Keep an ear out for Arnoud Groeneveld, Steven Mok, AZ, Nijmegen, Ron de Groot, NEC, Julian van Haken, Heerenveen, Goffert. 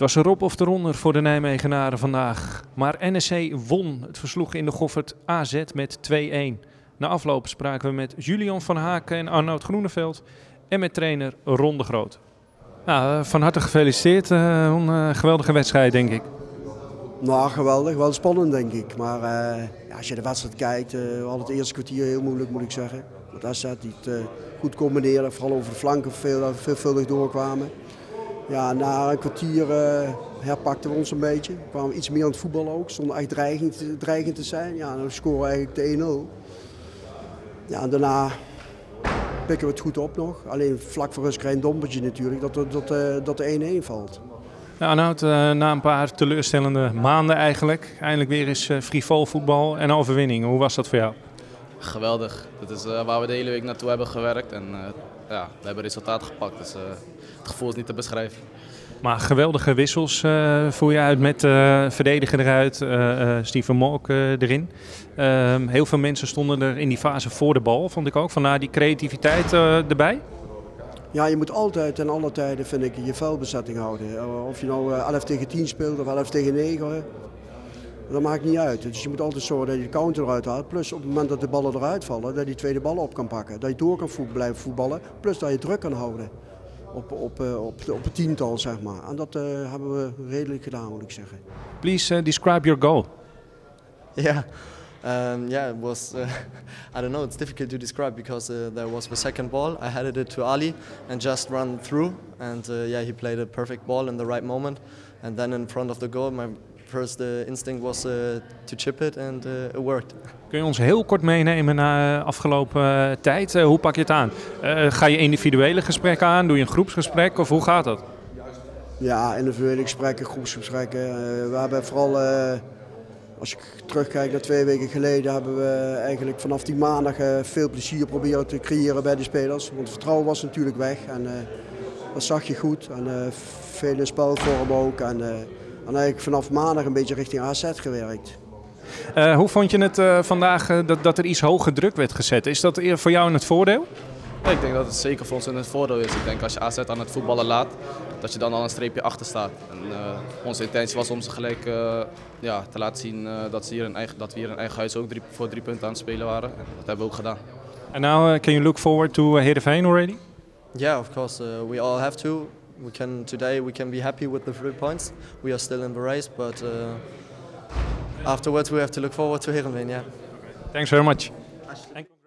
Het was erop of eronder voor de Nijmegenaren vandaag. Maar NEC won. Het versloeg in de Goffert AZ met 2-1. Na afloop spraken we met Julian van Haken en Arnoud Groeneveld en met trainer Ron de Groot. Nou, van harte gefeliciteerd. Een geweldige wedstrijd, denk ik. Nou, geweldig. Wel spannend, denk ik. Maar als je de wedstrijd kijkt, we hadden het eerste kwartier heel moeilijk, moet ik zeggen. Want AZ die het goed combineerde, vooral over de flanken veelvuldig doorkwamen. Ja, na een kwartier herpakten we ons een beetje. We kwamen iets meer aan het voetballen ook. Stonden echt dreigend te zijn. Ja, dan scoren we eigenlijk de 1-0. Ja, en daarna pikken we het goed op nog. Alleen vlak voor ons krijg je een dompertje natuurlijk dat de 1-1 valt. Nou, Arnoud, na een paar teleurstellende maanden eigenlijk. Eindelijk weer eens frivol voetbal en overwinning. Hoe was dat voor jou? Geweldig. Dat is waar we de hele week naartoe hebben gewerkt. En, ja, we hebben resultaat gepakt, dus het gevoel is niet te beschrijven. Maar geweldige wissels voer je uit met verdediger eruit, Steven Mok erin. Heel veel mensen stonden er in die fase voor de bal, vond ik ook. Vandaar die creativiteit erbij. Ja, je moet altijd en alle tijden, vind ik, je vuilbezetting houden. Of je nou 11 tegen 10 speelt of 11 tegen 9, dat maakt niet uit. Dus je moet altijd zorgen dat je de counter eruit haalt. Plus op het moment dat de ballen eruit vallen, dat je die tweede ballen op kan pakken. Dat je door kan blijven voetballen, plus dat je druk kan houden op het tiental, zeg maar. En dat hebben we redelijk gedaan, moet ik zeggen. Please describe your goal. Yeah. Yeah, it was, I don't know, it's difficult to describe because there was the second ball. I headed it to Ali and just ran through. And yeah, he played a perfect ball in the right moment. And then in front of the goal, my first instinct was to chip it and it worked. Kun je ons heel kort meenemen naar afgelopen tijd? Hoe pak je het aan? Ga je individuele gesprekken aan? Doe je een groepsgesprek of hoe gaat dat? Ja, individuele gesprekken, groepsgesprekken. We hebben vooral, als ik terugkijk naar 2 weken geleden, hebben we eigenlijk vanaf die maandag veel plezier proberen te creëren bij de spelers. Want het vertrouwen was natuurlijk weg en dat zag je goed. En vele spelvormen ook. En eigenlijk vanaf maandag een beetje richting AZ gewerkt. Hoe vond je het vandaag dat er iets hoger druk werd gezet? Is dat voor jou in het voordeel? Ja, ik denk dat het zeker voor ons in het voordeel is. Ik denk als je AZ aan het voetballen laat, dat je dan al een streepje achter staat. En, onze intentie was om ze gelijk ja, te laten zien dat we hier in eigen huis ook voor 3 punten aan het spelen waren. En dat hebben we ook gedaan. En now can you look forward to Heerenveen already? Yeah, of course. We all have to. Today we can be happy with the 3 points. We are still in the race, but afterwards we have to look forward to Heerenveen. Yeah. Thanks very much.